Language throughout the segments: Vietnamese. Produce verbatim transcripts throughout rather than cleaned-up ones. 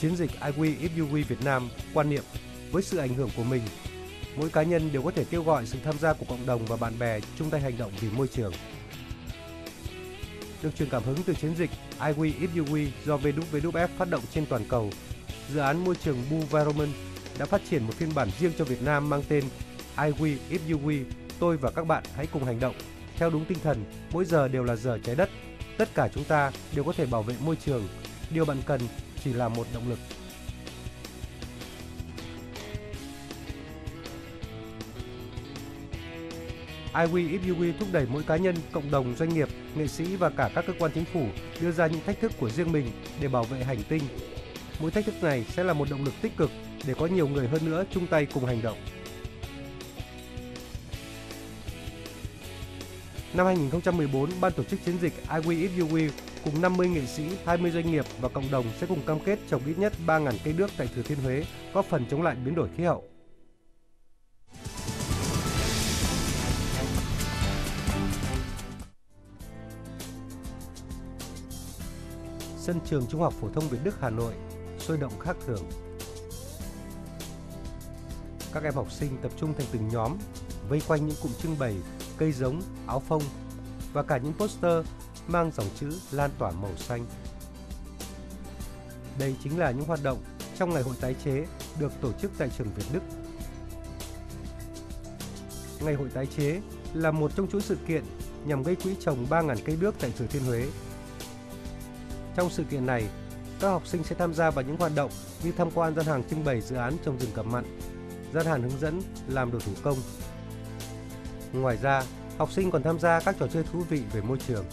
Chiến dịch iwi iuvi Việt Nam quan niệm với sự ảnh hưởng của mình, mỗi cá nhân đều có thể kêu gọi sự tham gia của cộng đồng và bạn bè chung tay hành động vì môi trường. Được truyền cảm hứng từ chiến dịch iwi iuvi do Vduv Vduvf phát động trên toàn cầu, dự án môi trường Buveromon đã phát triển một phiên bản riêng cho Việt Nam mang tên iwi iuvi, tôi và các bạn hãy cùng hành động. Theo đúng tinh thần, mỗi giờ đều là giờ trái đất, tất cả chúng ta đều có thể bảo vệ môi trường, điều bạn cần chỉ là một động lực. iwi iuvi thúc đẩy mỗi cá nhân, cộng đồng, doanh nghiệp, nghệ sĩ và cả các cơ quan chính phủ đưa ra những thách thức của riêng mình để bảo vệ hành tinh. Mỗi thách thức này sẽ là một động lực tích cực để có nhiều người hơn nữa chung tay cùng hành động. Năm hai nghìn không trăm mười bốn, Ban tổ chức chiến dịch iwi iuvi cùng năm mươi nghệ sĩ, hai mươi doanh nghiệp và cộng đồng sẽ cùng cam kết trồng ít nhất ba nghìn cây đước tại Thừa Thiên Huế, góp phần chống lại biến đổi khí hậu. Sân trường Trung học Phổ thông Việt Đức, Hà Nội sôi động khác thường. Các em học sinh tập trung thành từng nhóm, vây quanh những cụm trưng bày, cây giống, áo phông và cả những poster mang dòng chữ lan tỏa màu xanh. Đây chính là những hoạt động trong ngày hội tái chế được tổ chức tại trường Việt Đức. Ngày hội tái chế là một trong chuỗi sự kiện nhằm gây quỹ trồng ba nghìn cây đước tại Thừa Thiên Huế. Trong sự kiện này, các học sinh sẽ tham gia vào những hoạt động như tham quan gian hàng trưng bày dự án trồng rừng ngập mặn, gian hàng hướng dẫn làm đồ thủ công. Ngoài ra, học sinh còn tham gia các trò chơi thú vị về môi trường.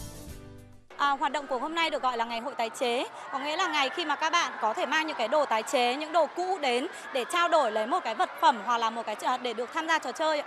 À, hoạt động của hôm nay được gọi là ngày hội tái chế, có nghĩa là ngày khi mà các bạn có thể mang những cái đồ tái chế, những đồ cũ đến để trao đổi lấy một cái vật phẩm hoặc là một cái để được tham gia trò chơi.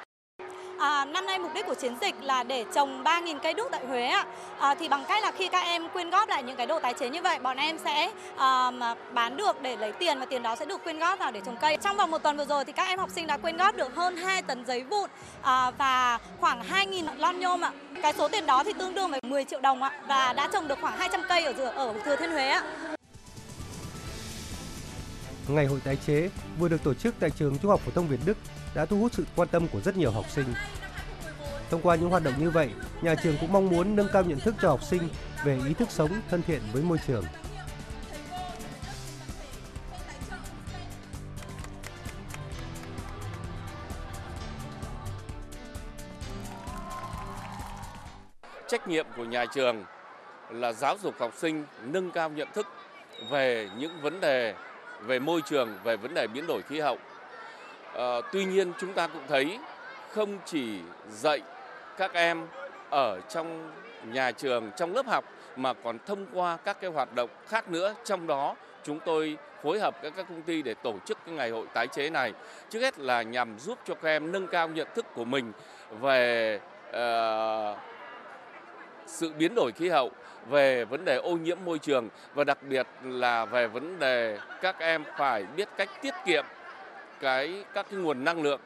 À, năm nay mục đích của chiến dịch là để trồng ba nghìn cây đước tại Huế ạ. À, thì bằng cách là khi các em quyên góp lại những cái đồ tái chế như vậy, bọn em sẽ à, bán được để lấy tiền và tiền đó sẽ được quyên góp vào để trồng cây. Trong vòng một tuần vừa rồi thì các em học sinh đã quyên góp được hơn hai tấn giấy vụn à, và khoảng hai nghìn lon nhôm ạ. Cái số tiền đó thì tương đương với mười triệu đồng ạ, và đã trồng được khoảng hai trăm cây ở ở Thừa Thiên Huế ạ. Ngày hội tái chế vừa được tổ chức tại trường Trung học Phổ thông Việt Đức đã thu hút sự quan tâm của rất nhiều học sinh. Thông qua những hoạt động như vậy, nhà trường cũng mong muốn nâng cao nhận thức cho học sinh về ý thức sống thân thiện với môi trường. Trách nhiệm của nhà trường là giáo dục học sinh nâng cao nhận thức về những vấn đề về môi trường, về vấn đề biến đổi khí hậu. À, tuy nhiên chúng ta cũng thấy không chỉ dạy các em ở trong nhà trường, trong lớp học mà còn thông qua các cái hoạt động khác nữa. Trong đó chúng tôi phối hợp với các công ty để tổ chức cái ngày hội tái chế này. Trước hết là nhằm giúp cho các em nâng cao nhận thức của mình về uh, sự biến đổi khí hậu, về vấn đề ô nhiễm môi trường và đặc biệt là về vấn đề các em phải biết cách tiết kiệm cái các cái nguồn năng lượng,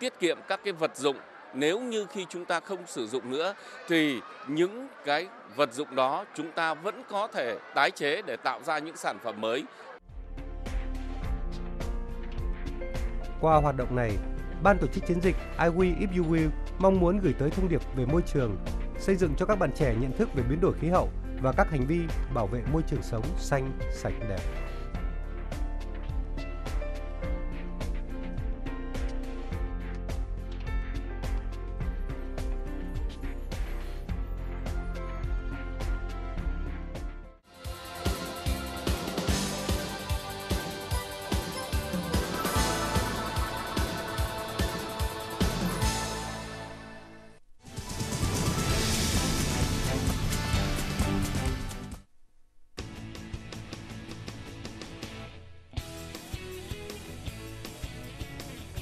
tiết kiệm các cái vật dụng. Nếu như khi chúng ta không sử dụng nữa thì những cái vật dụng đó chúng ta vẫn có thể tái chế để tạo ra những sản phẩm mới. Qua hoạt động này, ban tổ chức chiến dịch iwi iuvi mong muốn gửi tới thông điệp về môi trường, xây dựng cho các bạn trẻ nhận thức về biến đổi khí hậu và các hành vi bảo vệ môi trường sống xanh, sạch, đẹp.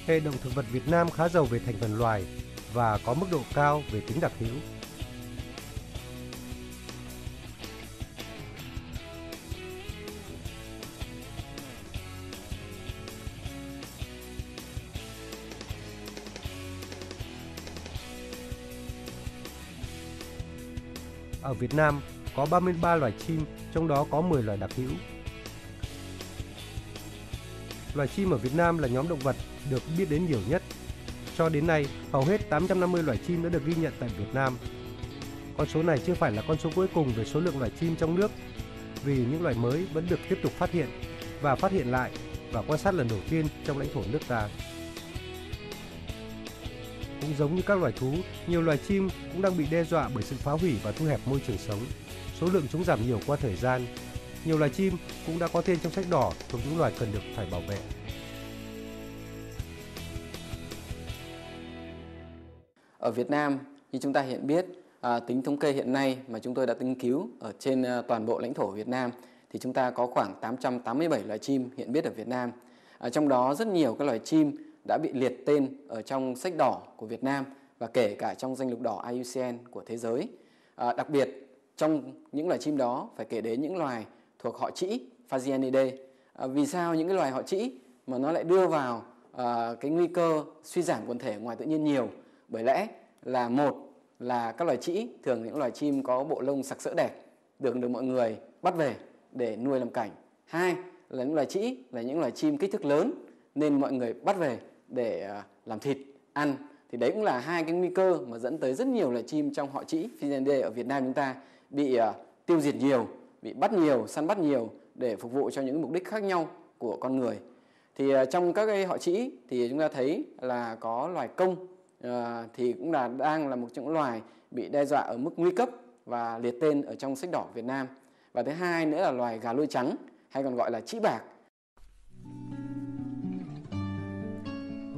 Hệ động thực vật Việt Nam khá giàu về thành phần loài và có mức độ cao về tính đặc hữu. Ở Việt Nam có ba mươi ba loài chim, trong đó có mười loài đặc hữu. loài chim ở Việt Nam là nhóm động vật được biết đến nhiều nhất. Cho đến nay, hầu hết tám trăm năm mươi loài chim đã được ghi nhận tại Việt Nam. Con số này chưa phải là con số cuối cùng về số lượng loài chim trong nước, vì những loài mới vẫn được tiếp tục phát hiện và phát hiện lại và quan sát lần đầu tiên trong lãnh thổ nước ta. Cũng giống như các loài thú, nhiều loài chim cũng đang bị đe dọa bởi sự phá hủy và thu hẹp môi trường sống. Số lượng chúng giảm nhiều qua thời gian. Nhiều loài chim cũng đã có tên trong sách đỏ thuộc những loài cần được phải bảo vệ. Ở Việt Nam, như chúng ta hiện biết, à, tính thống kê hiện nay mà chúng tôi đã nghiên cứu ở trên à, toàn bộ lãnh thổ Việt Nam, thì chúng ta có khoảng tám trăm tám mươi bảy loài chim hiện biết ở Việt Nam. À, trong đó rất nhiều các loài chim đã bị liệt tên ở trong sách đỏ của Việt Nam và kể cả trong danh lục đỏ I U C N của thế giới. À, đặc biệt, trong những loài chim đó phải kể đến những loài thuộc họ trĩ Phasianidae. À, vì sao những cái loài họ trĩ mà nó lại đưa vào à, cái nguy cơ suy giảm quần thể ngoài tự nhiên nhiều? Bởi lẽ là một là các loài trĩ, thường những loài chim có bộ lông sặc sỡ đẹp, được được mọi người bắt về để nuôi làm cảnh. Hai là những loài trĩ là những loài chim kích thước lớn nên mọi người bắt về để làm thịt ăn. Thì đấy cũng là hai cái nguy cơ mà dẫn tới rất nhiều loài chim trong họ trĩ Phasianidae ở Việt Nam chúng ta bị uh, tiêu diệt nhiều, bị bắt nhiều, săn bắt nhiều để phục vụ cho những mục đích khác nhau của con người. Thì uh, trong các cái họ trĩ thì chúng ta thấy là có loài công uh, thì cũng là đang là một trong những loài bị đe dọa ở mức nguy cấp và liệt tên ở trong sách đỏ Việt Nam. Và thứ hai nữa là loài gà lôi trắng hay còn gọi là trĩ bạc.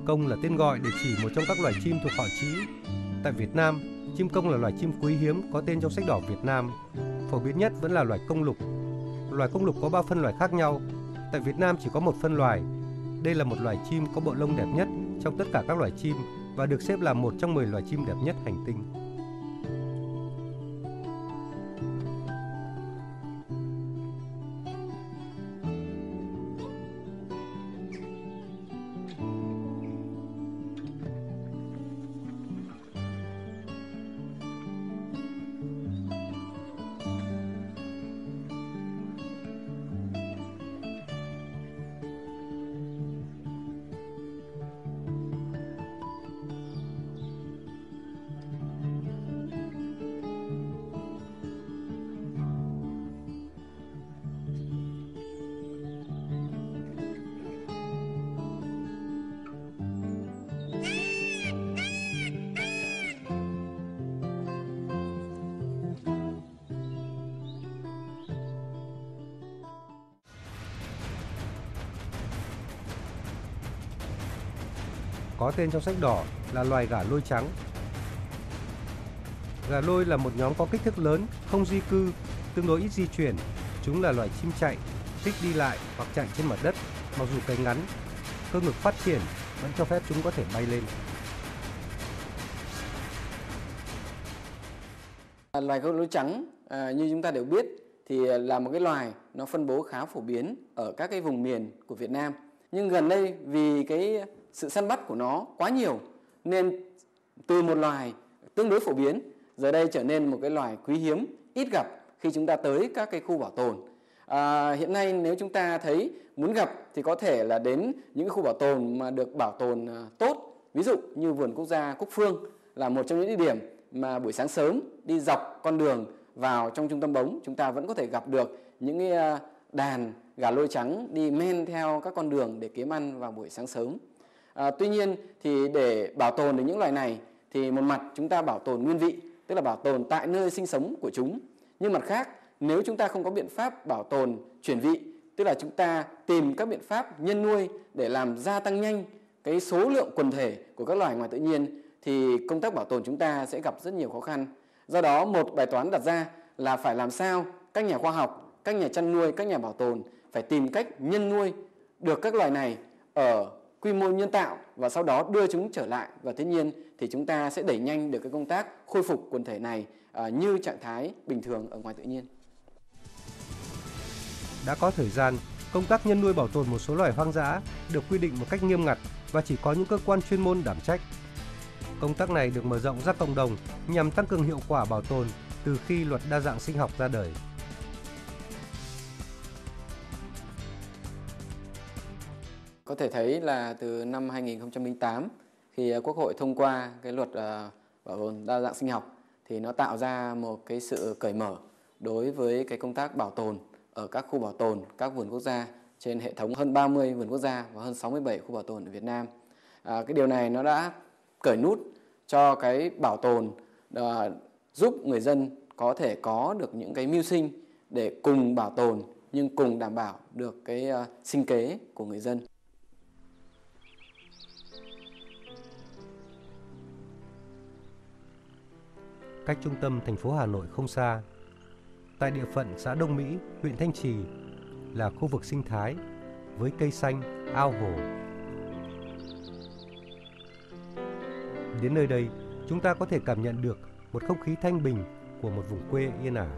Công là tên gọi để chỉ một trong các loài chim thuộc họ trĩ. Tại Việt Nam, chim công là loài chim quý hiếm có tên trong sách đỏ Việt Nam. Phổ biến nhất vẫn là loài công lục. Loài công lục có ba phân loài khác nhau. Tại Việt Nam chỉ có một phân loài. Đây là một loài chim có bộ lông đẹp nhất trong tất cả các loài chim và được xếp là một trong mười loài chim đẹp nhất hành tinh. Có tên trong sách đỏ là loài gà lôi trắng. Gà lôi là một nhóm có kích thước lớn, không di cư, tương đối ít di chuyển. Chúng là loài chim chạy, thích đi lại hoặc chạy trên mặt đất, mặc dù cánh ngắn, cơ ngực phát triển vẫn cho phép chúng có thể bay lên. Loài gà lôi trắng à, như chúng ta đều biết thì là một cái loài nó phân bố khá phổ biến ở các cái vùng miền của Việt Nam. Nhưng gần đây vì cái sự săn bắt của nó quá nhiều nên từ một loài tương đối phổ biến giờ đây trở nên một cái loài quý hiếm ít gặp khi chúng ta tới các cái khu bảo tồn. À, hiện nay nếu chúng ta thấy muốn gặp thì có thể là đến những khu bảo tồn mà được bảo tồn tốt, ví dụ như vườn quốc gia Cúc Phương là một trong những địa điểm mà buổi sáng sớm đi dọc con đường vào trong trung tâm bóng chúng ta vẫn có thể gặp được những cái đàn gà lôi trắng đi men theo các con đường để kiếm ăn vào buổi sáng sớm. À, tuy nhiên thì để bảo tồn được những loài này thì một mặt chúng ta bảo tồn nguyên vị, tức là bảo tồn tại nơi sinh sống của chúng. Nhưng mặt khác, nếu chúng ta không có biện pháp bảo tồn chuyển vị, tức là chúng ta tìm các biện pháp nhân nuôi để làm gia tăng nhanh cái số lượng quần thể của các loài ngoài tự nhiên thì công tác bảo tồn chúng ta sẽ gặp rất nhiều khó khăn. Do đó một bài toán đặt ra là phải làm sao các nhà khoa học, các nhà chăn nuôi, các nhà bảo tồn phải tìm cách nhân nuôi được các loài này ở quy mô nhân tạo và sau đó đưa chúng trở lại và thiên nhiên thì chúng ta sẽ đẩy nhanh được cái công tác khôi phục quần thể này uh, như trạng thái bình thường ở ngoài tự nhiên. Đã có thời gian, công tác nhân nuôi bảo tồn một số loài hoang dã được quy định một cách nghiêm ngặt và chỉ có những cơ quan chuyên môn đảm trách. Công tác này được mở rộng ra cộng đồng nhằm tăng cường hiệu quả bảo tồn từ khi luật đa dạng sinh học ra đời. Có thể thấy là từ năm hai nghìn không trăm lẻ tám khi Quốc hội thông qua cái luật bảo tồn đa dạng sinh học thì nó tạo ra một cái sự cởi mở đối với cái công tác bảo tồn ở các khu bảo tồn, các vườn quốc gia trên hệ thống hơn ba mươi vườn quốc gia và hơn sáu mươi bảy khu bảo tồn ở Việt Nam. À, cái điều này nó đã cởi nút cho cái bảo tồn à, giúp người dân có thể có được những cái mưu sinh để cùng bảo tồn nhưng cùng đảm bảo được cái à, sinh kế của người dân. Cách trung tâm thành phố Hà Nội không xa, tại địa phận xã Đông Mỹ, huyện Thanh Trì là khu vực sinh thái với cây xanh, ao hồ. Đến nơi đây, chúng ta có thể cảm nhận được một không khí thanh bình của một vùng quê yên ả.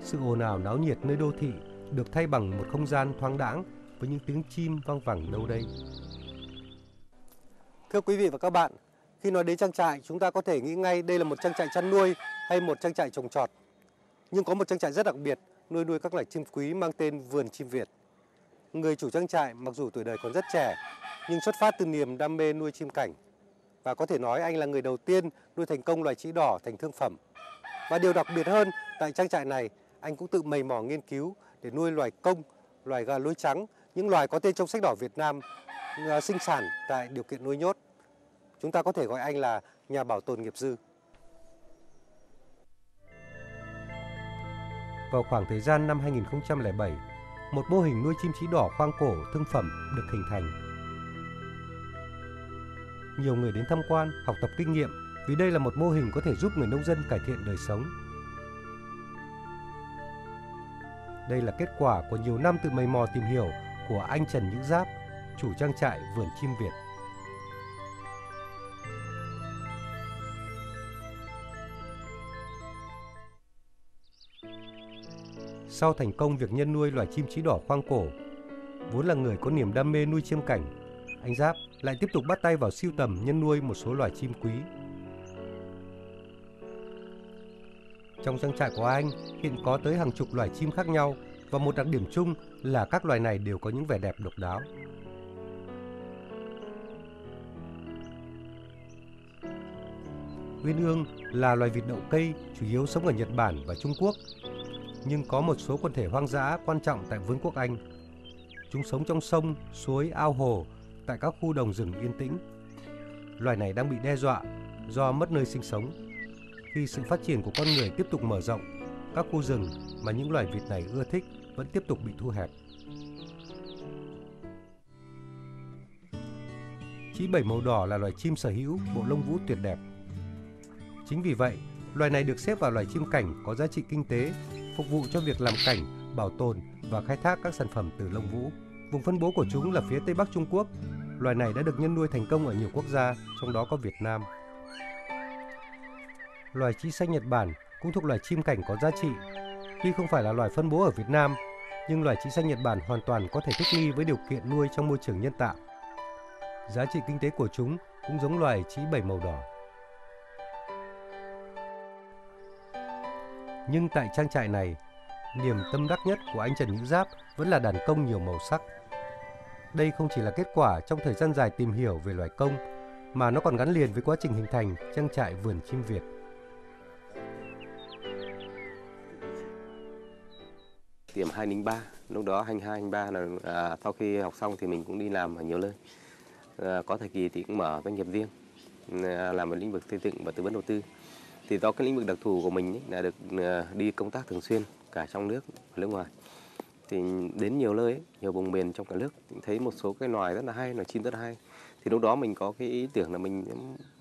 Sự ồn ào náo nhiệt nơi đô thị được thay bằng một không gian thoáng đãng với những tiếng chim vang vẳng đâu đây. Thưa quý vị và các bạn, khi nói đến trang trại, chúng ta có thể nghĩ ngay đây là một trang trại chăn nuôi hay một trang trại trồng trọt. Nhưng có một trang trại rất đặc biệt, nuôi nuôi các loài chim quý mang tên Vườn Chim Việt. Người chủ trang trại mặc dù tuổi đời còn rất trẻ, nhưng xuất phát từ niềm đam mê nuôi chim cảnh. Và có thể nói anh là người đầu tiên nuôi thành công loài trĩ đỏ thành thương phẩm. Và điều đặc biệt hơn, tại trang trại này, anh cũng tự mày mò nghiên cứu để nuôi loài công, loài gà lối trắng, những loài có tên trong sách đỏ Việt Nam sinh sản tại điều kiện nuôi nhốt. Chúng ta có thể gọi anh là nhà bảo tồn nghiệp dư. Vào khoảng thời gian năm hai nghìn không trăm lẻ bảy, một mô hình nuôi chim trĩ đỏ khoang cổ thương phẩm được hình thành. Nhiều người đến tham quan, học tập kinh nghiệm vì đây là một mô hình có thể giúp người nông dân cải thiện đời sống. Đây là kết quả của nhiều năm tự mày mò tìm hiểu của anh Trần Nhữ Giáp, chủ trang trại Vườn Chim Việt. Sau thành công việc nhân nuôi loài chim trĩ đỏ khoang cổ, vốn là người có niềm đam mê nuôi chim cảnh, anh Giáp lại tiếp tục bắt tay vào sưu tầm nhân nuôi một số loài chim quý. Trong trang trại của anh hiện có tới hàng chục loài chim khác nhau và một đặc điểm chung là các loài này đều có những vẻ đẹp độc đáo. Uyên ương là loài vịt đậu cây chủ yếu sống ở Nhật Bản và Trung Quốc. Nhưng có một số quần thể hoang dã quan trọng tại Vương quốc Anh. Chúng sống trong sông, suối, ao hồ, tại các khu đồng rừng yên tĩnh. Loài này đang bị đe dọa do mất nơi sinh sống. Khi sự phát triển của con người tiếp tục mở rộng, các khu rừng mà những loài vịt này ưa thích vẫn tiếp tục bị thu hẹp. Trĩ bảy màu đỏ là loài chim sở hữu bộ lông vũ tuyệt đẹp. Chính vì vậy, loài này được xếp vào loài chim cảnh có giá trị kinh tế, phục vụ cho việc làm cảnh, bảo tồn và khai thác các sản phẩm từ lông vũ. Vùng phân bố của chúng là phía Tây Bắc Trung Quốc. Loài này đã được nhân nuôi thành công ở nhiều quốc gia, trong đó có Việt Nam. Loài trĩ xanh Nhật Bản cũng thuộc loài chim cảnh có giá trị. Tuy không phải là loài phân bố ở Việt Nam, nhưng loài trĩ xanh Nhật Bản hoàn toàn có thể thích nghi với điều kiện nuôi trong môi trường nhân tạo. Giá trị kinh tế của chúng cũng giống loài trĩ bảy màu đỏ. Nhưng tại trang trại này, niềm tâm đắc nhất của anh Trần Nhữ Giáp vẫn là đàn công nhiều màu sắc. Đây không chỉ là kết quả trong thời gian dài tìm hiểu về loài công, mà nó còn gắn liền với quá trình hình thành trang trại Vườn Chim Việt. Tiệm hai không ba, lúc đó hai không hai, hai không ba là à, sau khi học xong thì mình cũng đi làm ở nhiều nơi. À, có thời kỳ thì cũng mở doanh nghiệp riêng, à, làm ở lĩnh vực xây dựng và tư vấn đầu tư. Thì do cái lĩnh vực đặc thù của mình ấy, là được đi công tác thường xuyên cả trong nước và nước ngoài, thì đến nhiều nơi ấy, nhiều vùng miền trong cả nước, thấy một số cái loài rất là hay, loài chim rất là hay. Thì lúc đó mình có cái ý tưởng là mình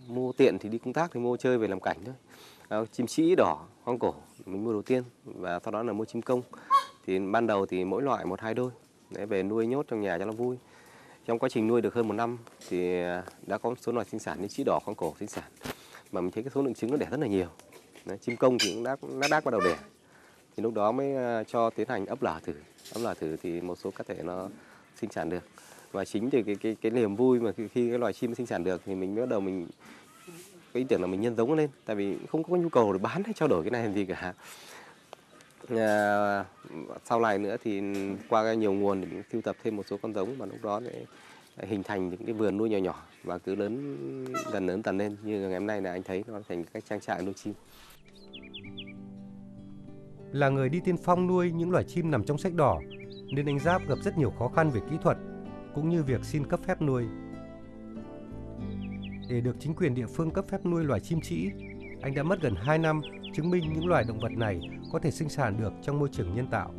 mua, tiện thì đi công tác thì mua chơi về làm cảnh thôi. À, chim trĩ đỏ hoang cổ mình mua đầu tiên và sau đó là mua chim công. Thì ban đầu thì mỗi loại một hai đôi để về nuôi nhốt trong nhà cho nó vui. Trong quá trình nuôi được hơn một năm thì đã có số loài sinh sản như trĩ đỏ hoang cổ sinh sản. Mà mình thấy cái số lượng trứng nó đẻ rất là nhiều. Đấy, chim công thì cũng đã đã, đã bắt đầu đẻ. Thì lúc đó mới cho tiến hành ấp lở thử. Ấp lở thử thì một số cá thể nó sinh sản được. Và chính từ cái cái cái niềm vui mà khi, khi cái loài chim sinh sản được thì mình bắt đầu mình cái ý tưởng là mình nhân giống nó lên, tại vì không có nhu cầu để bán hay trao đổi cái này làm gì cả. à, sau này nữa thì qua nhiều nguồn thì mình sưu tập thêm một số con giống và lúc đó để hình thành những cái vườn nuôi nhỏ nhỏ và cứ lớn dần lớn dần lên, như ngày hôm nay là anh thấy nó thành các trang trại nuôi chim. Là người đi tiên phong nuôi những loài chim nằm trong sách đỏ nên anh Giáp gặp rất nhiều khó khăn về kỹ thuật cũng như việc xin cấp phép nuôi. Để được chính quyền địa phương cấp phép nuôi loài chim trĩ, anh đã mất gần hai năm chứng minh những loài động vật này có thể sinh sản được trong môi trường nhân tạo.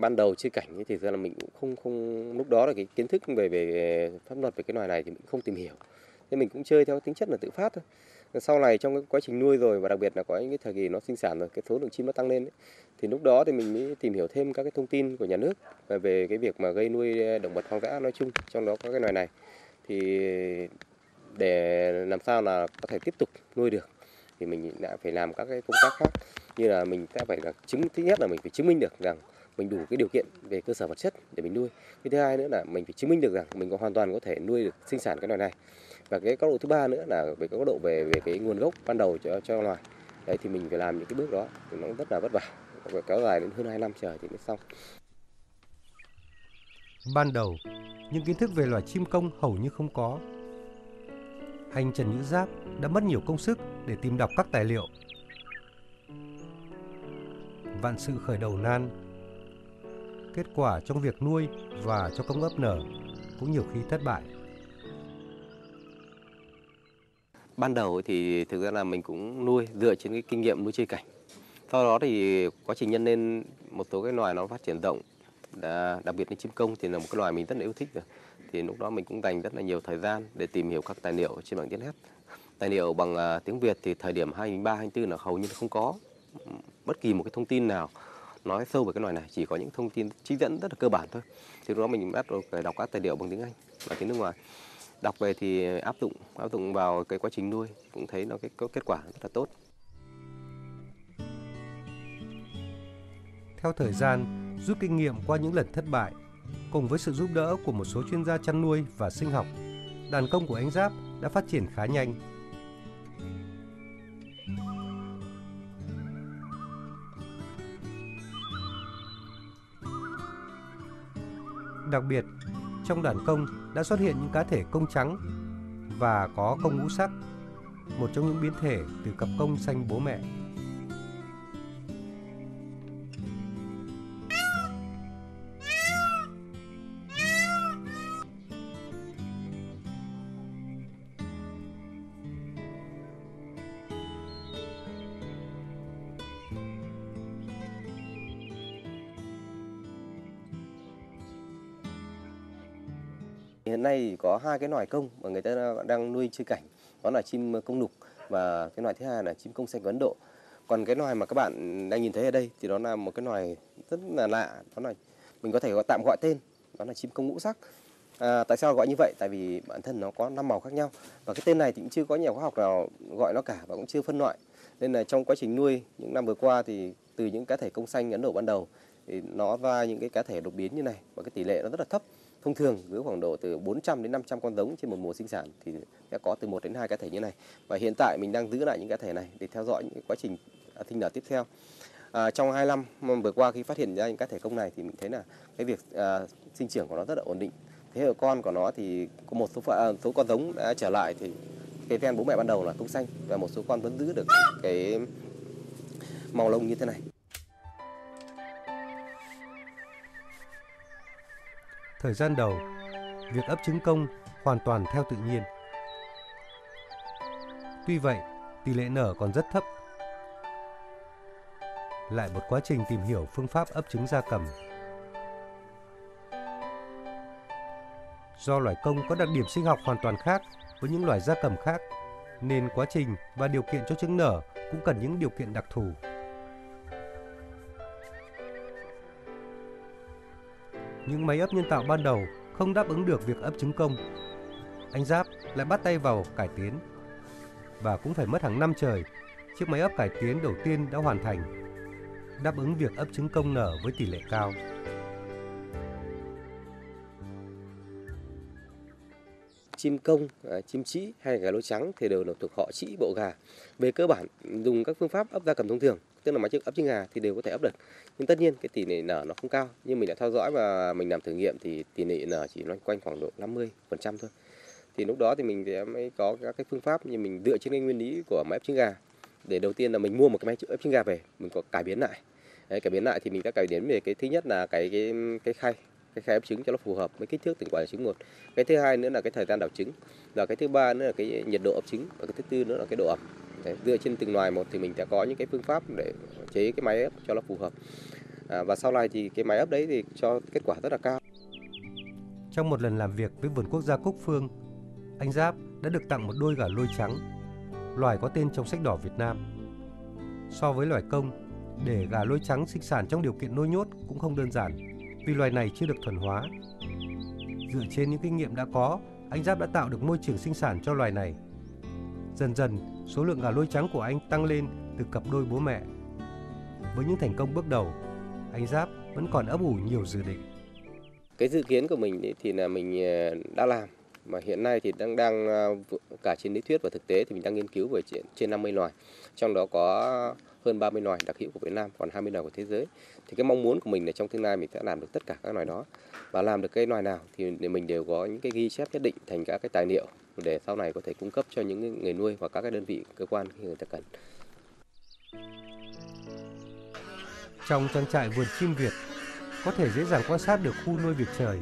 Ban đầu chơi cảnh thì ra là mình cũng không không lúc đó là cái kiến thức về về pháp luật về cái loài này thì mình không tìm hiểu, nên mình cũng chơi theo tính chất là tự phát thôi. Sau này trong cái quá trình nuôi rồi và đặc biệt là có những cái thời kỳ nó sinh sản rồi, cái số lượng chim nó tăng lên ấy, thì lúc đó thì mình mới tìm hiểu thêm các cái thông tin của nhà nước về cái việc mà gây nuôi động vật hoang dã nói chung, trong đó có cái loài này, thì để làm sao là có thể tiếp tục nuôi được thì mình đã phải làm các cái công tác khác, như là mình sẽ phải là chứng thứ nhất là mình phải chứng minh được rằng mình đủ cái điều kiện về cơ sở vật chất để mình nuôi. Cái thứ hai nữa là mình phải chứng minh được rằng mình có hoàn toàn có thể nuôi được sinh sản cái loài này. Và cái góc độ thứ ba nữa là về cái góc độ về về cái nguồn gốc ban đầu cho cho loài. Đấy thì mình phải làm những cái bước đó thì nó rất là vất vả, và kéo dài đến hơn hai năm trời thì mới xong. Ban đầu, những kiến thức về loài chim công hầu như không có. Anh Trần Nhữ Giáp đã mất nhiều công sức để tìm đọc các tài liệu. Vạn sự khởi đầu nan. Kết quả trong việc nuôi và cho công ấp nở cũng nhiều khi thất bại. Ban đầu thì thực ra là mình cũng nuôi dựa trên cái kinh nghiệm nuôi chơi cảnh. Sau đó thì quá trình nhân lên một số cái loài nó phát triển rộng, đặc biệt là chim công thì là một cái loài mình rất là yêu thích rồi. Thì lúc đó mình cũng dành rất là nhiều thời gian để tìm hiểu các tài liệu trên mạng internet. Tài liệu bằng tiếng Việt thì thời điểm hai nghìn không trăm linh ba hai nghìn không trăm linh tư là hầu như không có bất kỳ một cái thông tin nào nói sâu về cái loài này, chỉ có những thông tin trích dẫn rất là cơ bản thôi. Thì lúc đó mình bắt đầu đọc các tài liệu bằng tiếng Anh và tiếng nước ngoài. Đọc về thì áp dụng áp dụng vào cái quá trình nuôi cũng thấy nó cái có kết quả rất là tốt. Theo thời gian, rút kinh nghiệm qua những lần thất bại, cùng với sự giúp đỡ của một số chuyên gia chăn nuôi và sinh học, đàn công của anh Giáp đã phát triển khá nhanh. Đặc biệt, trong đàn công đã xuất hiện những cá thể công trắng và có công ngũ sắc, một trong những biến thể từ cặp công xanh bố mẹ. Hiện nay có hai cái loài công mà người ta đang nuôi chơi cảnh, đó là chim công nục và cái loài thứ hai là chim công xanh của Ấn Độ. Còn cái loài mà các bạn đang nhìn thấy ở đây thì đó là một cái loài rất là lạ, đó là mình có thể gọi tạm gọi tên đó là chim công ngũ sắc. À, tại sao gọi như vậy? Tại vì bản thân nó có năm màu khác nhau và cái tên này thì cũng chưa có nhà khoa học nào gọi nó cả và cũng chưa phân loại. Nên là trong quá trình nuôi những năm vừa qua thì từ những cá thể công xanh Ấn Độ ban đầu thì nó ra những cái cá thể đột biến như này và cái tỷ lệ nó rất là thấp. Thông thường với khoảng độ từ bốn trăm đến năm trăm con giống trên một mùa sinh sản thì sẽ có từ một đến hai cá thể như này. Và hiện tại mình đang giữ lại những cá thể này để theo dõi những quá trình sinh nở tiếp theo. À, trong hai năm vừa qua khi phát hiện ra những cá thể công này thì mình thấy là cái việc à, sinh trưởng của nó rất là ổn định. Thế hệ con của nó thì có một số à, số con giống đã trở lại thì cái gen bố mẹ ban đầu là công xanh và một số con vẫn giữ được cái màu lông như thế này. Thời gian đầu, việc ấp trứng công hoàn toàn theo tự nhiên. Tuy vậy, tỷ lệ nở còn rất thấp. Lại một quá trình tìm hiểu phương pháp ấp trứng gia cầm. Do loài công có đặc điểm sinh học hoàn toàn khác với những loài gia cầm khác, nên quá trình và điều kiện cho trứng nở cũng cần những điều kiện đặc thù. Những máy ấp nhân tạo ban đầu không đáp ứng được việc ấp trứng công. Anh Giáp lại bắt tay vào cải tiến. Và cũng phải mất hàng năm trời, chiếc máy ấp cải tiến đầu tiên đã hoàn thành, đáp ứng việc ấp trứng công nở với tỷ lệ cao. chim công, chim trĩ hay gà lô trắng thì đều là thuộc họ trĩ bộ gà. Về cơ bản dùng các phương pháp ấp gia cầm thông thường, tức là máy ấp trứng gà thì đều có thể ấp được. Nhưng tất nhiên cái tỷ lệ nở nó không cao, nhưng mình đã theo dõi và mình làm thử nghiệm thì tỷ lệ nở chỉ loanh quanh khoảng độ năm mươi phần trăm thôi. Thì lúc đó thì mình sẽ mới có các cái phương pháp như mình dựa trên cái nguyên lý của máy ấp trứng gà. Để đầu tiên là mình mua một cái máy ấp trứng gà về, mình có cải biến lại. Đấy, cải biến lại thì mình đã cải biến về cái thứ nhất là cái cái cái khay cái khay ấp trứng cho nó phù hợp với kích thước từng quả trứng một. Cái thứ hai nữa là cái thời gian đảo trứng, và cái thứ ba nữa là cái nhiệt độ ấp trứng, và cái thứ tư nữa là cái độ ẩm. Đấy, dựa trên từng loài một thì mình sẽ có những cái phương pháp để chế cái máy ấp cho nó phù hợp. À, và sau này thì cái máy ấp đấy thì cho kết quả rất là cao. Trong một lần làm việc với vườn quốc gia Cúc Phương, anh Giáp đã được tặng một đôi gà lôi trắng, loài có tên trong sách đỏ Việt Nam. So với loài công, để gà lôi trắng sinh sản trong điều kiện nuôi nhốt cũng không đơn giản, vì loài này chưa được thuần hóa. Dựa trên những kinh nghiệm đã có, anh Giáp đã tạo được môi trường sinh sản cho loài này. Dần dần, số lượng gà lôi trắng của anh tăng lên từ cặp đôi bố mẹ. Với những thành công bước đầu, anh Giáp vẫn còn ấp ủ nhiều dự định. Cái dự kiến của mình thì là mình đã làm, mà hiện nay thì đang đang cả trên lý thuyết và thực tế thì mình đang nghiên cứu về trên năm mươi loài, trong đó có hơn ba mươi loài đặc hữu của Việt Nam, còn hai mươi loài của thế giới. Thì cái mong muốn của mình là trong tương lai mình sẽ làm được tất cả các loài đó, và làm được cái loài nào thì mình đều có những cái ghi chép nhất định thành các cái tài liệu để sau này có thể cung cấp cho những người nuôi và các cái đơn vị cơ quan khi người ta cần. Trong trang trại vườn chim Việt có thể dễ dàng quan sát được khu nuôi vịt trời.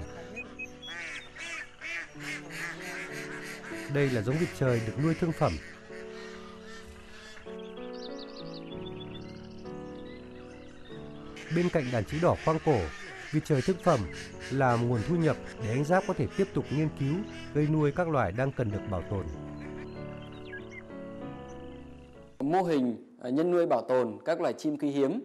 Đây là giống vịt trời được nuôi thương phẩm. Bên cạnh đàn trứng đỏ khoang cổ, vịt trời thương phẩm là nguồn thu nhập để anh Giáp có thể tiếp tục nghiên cứu gây nuôi các loài đang cần được bảo tồn. Mô hình nhân nuôi bảo tồn các loài chim quý hiếm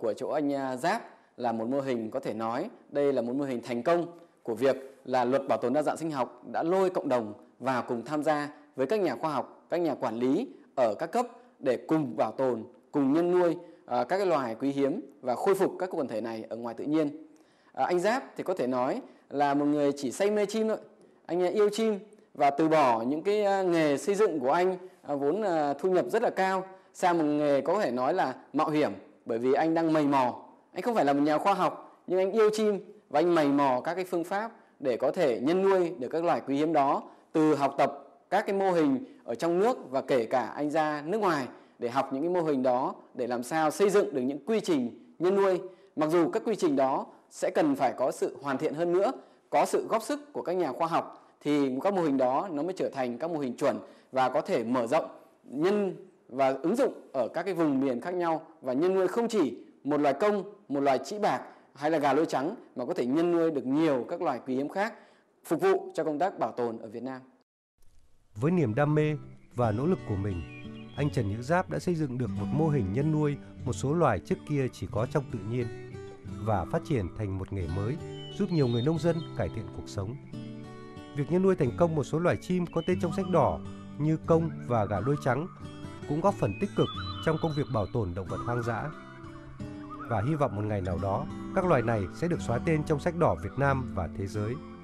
của chỗ anh Giáp là một mô hình có thể nói đây là một mô hình thành công của việc là luật bảo tồn đa dạng sinh học đã lôi cộng đồng vào cùng tham gia với các nhà khoa học, các nhà quản lý ở các cấp để cùng bảo tồn, cùng nhân nuôi các cái loài quý hiếm và khôi phục các quần thể này ở ngoài tự nhiên. À, anh Giáp thì có thể nói là một người chỉ say mê chim thôi. Anh yêu chim và từ bỏ những cái nghề xây dựng của anh vốn thu nhập rất là cao sang một nghề có thể nói là mạo hiểm, bởi vì anh đang mày mò. Anh không phải là một nhà khoa học nhưng anh yêu chim và anh mày mò các cái phương pháp để có thể nhân nuôi được các loài quý hiếm đó, từ học tập các cái mô hình ở trong nước và kể cả anh ra nước ngoài để học những cái mô hình đó để làm sao xây dựng được những quy trình nhân nuôi. Mặc dù các quy trình đó sẽ cần phải có sự hoàn thiện hơn nữa, có sự góp sức của các nhà khoa học thì các mô hình đó nó mới trở thành các mô hình chuẩn và có thể mở rộng nhân và ứng dụng ở các cái vùng miền khác nhau và nhân nuôi không chỉ một loài công, một loài trĩ bạc hay là gà lôi trắng mà có thể nhân nuôi được nhiều các loài quý hiếm khác, phục vụ cho công tác bảo tồn ở Việt Nam. Với niềm đam mê và nỗ lực của mình, anh Trần Nhữ Giáp đã xây dựng được một mô hình nhân nuôi một số loài trước kia chỉ có trong tự nhiên và phát triển thành một nghề mới, giúp nhiều người nông dân cải thiện cuộc sống. Việc nhân nuôi thành công một số loài chim có tên trong sách đỏ như công và gà lôi trắng cũng góp phần tích cực trong công việc bảo tồn động vật hoang dã. Và hy vọng một ngày nào đó, các loài này sẽ được xóa tên trong sách đỏ Việt Nam và thế giới.